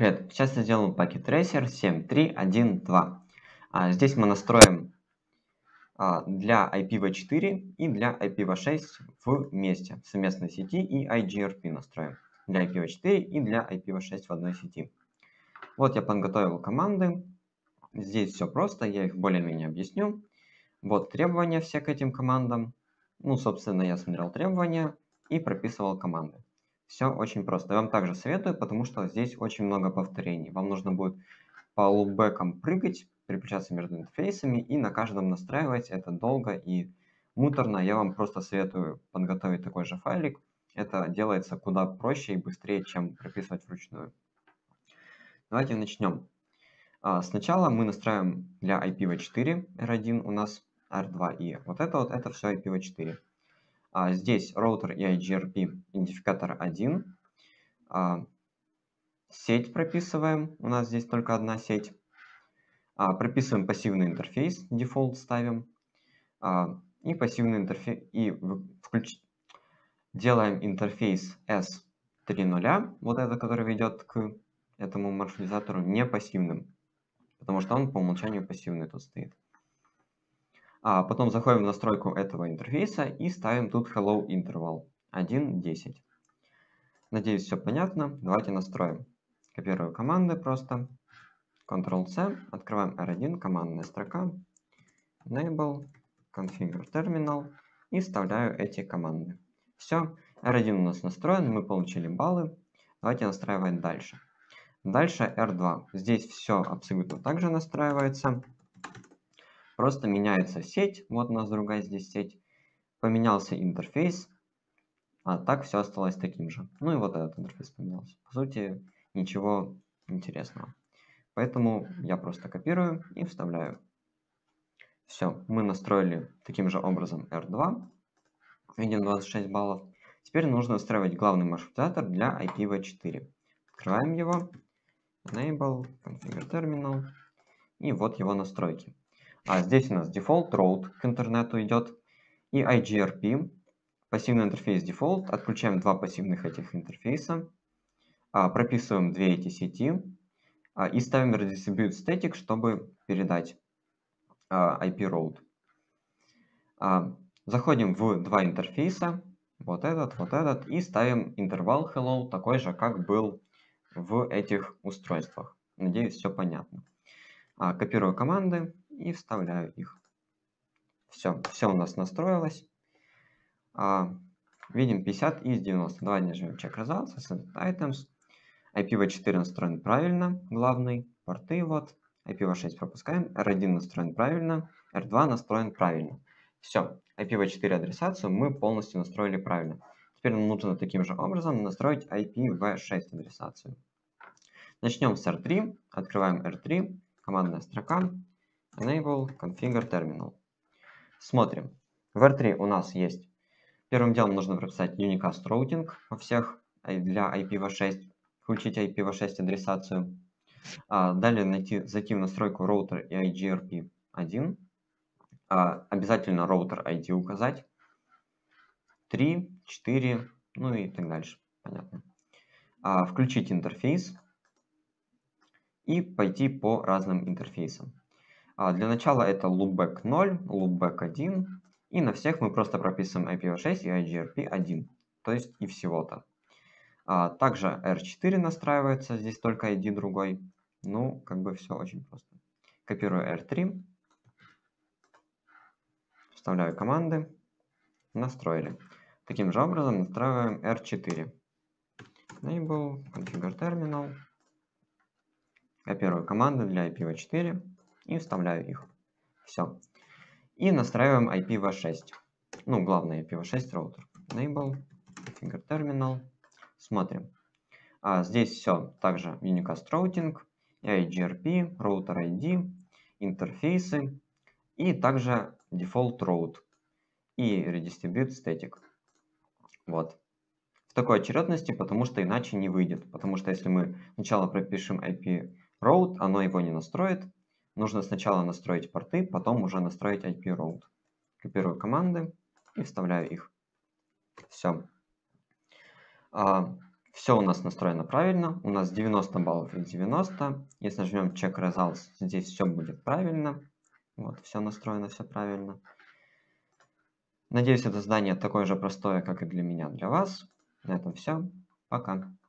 Привет, сейчас я сделаю Packet Tracer 7.3.1.2. Здесь мы настроим для IPv4 и для IPv6 вместе, в совместной сети, и IGRP настроим для IPv4 и для IPv6 в одной сети. Вот я подготовил команды. Здесь все просто, я их более-менее объясню. Вот требования все к этим командам. Ну, собственно, я смотрел требования и прописывал команды. Все очень просто. Я вам также советую, потому что здесь очень много повторений. Вам нужно будет по лупбэкам прыгать, переключаться между интерфейсами и на каждом настраивать. Это долго и муторно. Я вам просто советую подготовить такой же файлик. Это делается куда проще и быстрее, чем прописывать вручную. Давайте начнем. Сначала мы настраиваем для IPv4 R1 у нас R2 и это все IPv4. Здесь роутер и IGRP идентификатор 1. Сеть прописываем. У нас здесь только одна сеть. Прописываем пассивный интерфейс. Дефолт ставим. И пассивный интерфейс. И делаем интерфейс S3.0. Вот этот, который ведет к этому маршрутизатору, не пассивным. Потому что он по умолчанию пассивный тут стоит. Потом заходим в настройку этого интерфейса и ставим тут Hello Interval 1.10. Надеюсь, все понятно. Давайте настроим. Копирую команды просто. Ctrl-C. Открываем R1, командная строка. Enable, Configure Terminal. И вставляю эти команды. Все. R1 у нас настроен. Мы получили баллы. Давайте настраивать дальше. Дальше R2. Здесь все абсолютно так же настраивается. Просто меняется сеть, вот у нас другая здесь сеть, поменялся интерфейс, а так все осталось таким же. Ну и вот этот интерфейс поменялся. По сути, ничего интересного. Поэтому я просто копирую и вставляю. Все, мы настроили таким же образом R2, видим 26 баллов. Теперь нужно настраивать главный маршрутизатор для IPv4. Открываем его, Enable, Configure Terminal, и вот его настройки. Здесь у нас дефолт, роут к интернету идет, и IGRP, пассивный интерфейс дефолт, отключаем два пассивных этих интерфейса, прописываем две эти сети и ставим redistribute static, чтобы передать IP-route. Заходим в два интерфейса, вот этот, и ставим интервал hello, такой же, как был в этих устройствах. Надеюсь, все понятно. Копирую команды. И вставляю их. Все у нас настроилось. Видим 50 из 90. Давай нажмем Check Results, SN Items. IPv4 настроен правильно, главный. Порты вот. IPv6 пропускаем. R1 настроен правильно. R2 настроен правильно. Все. IPv4 адресацию мы полностью настроили правильно. Теперь нам нужно таким же образом настроить IPv6 адресацию. Начнем с R3. Открываем R3. Командная строка. Enable, Configure Terminal. Смотрим. В R3 у нас есть. Первым делом нужно прописать Unicast routing во всех для IPv6. Включить IPv6 адресацию. Далее зайти в настройку роутер и IGRP1. Обязательно роутер ID указать. 3, 4, ну и так дальше. Понятно. Включить интерфейс. И пойти по разным интерфейсам. Для начала это loopback 0, loopback 1, и на всех мы просто прописываем IPv6 и IGRP 1, то есть и всего-то. Также R4 настраивается, здесь только ID другой. Ну, как бы все очень просто. Копирую R3, вставляю команды, настроили. Таким же образом настраиваем R4. Enable, Configure Terminal, копирую команды для IPv4. И вставляю их. Все. И настраиваем IPv6. Ну, главное, IPv6 роутер. Enable, Configure Terminal. Смотрим. Здесь все. Также Unicast Routing, IGRP, Router ID, интерфейсы. И также Default Route. И Redistribute Static. Вот. В такой очередности, потому что иначе не выйдет. Потому что если мы сначала пропишем IP Route, оно его не настроит. Нужно сначала настроить порты, потом уже настроить IP-route. Копирую команды и вставляю их. Все. Все у нас настроено правильно. У нас 90 баллов и 90. Если нажмем Check Results, здесь все будет правильно. Вот, все настроено, все правильно. Надеюсь, это задание такое же простое, как и для меня, для вас. На этом все. Пока.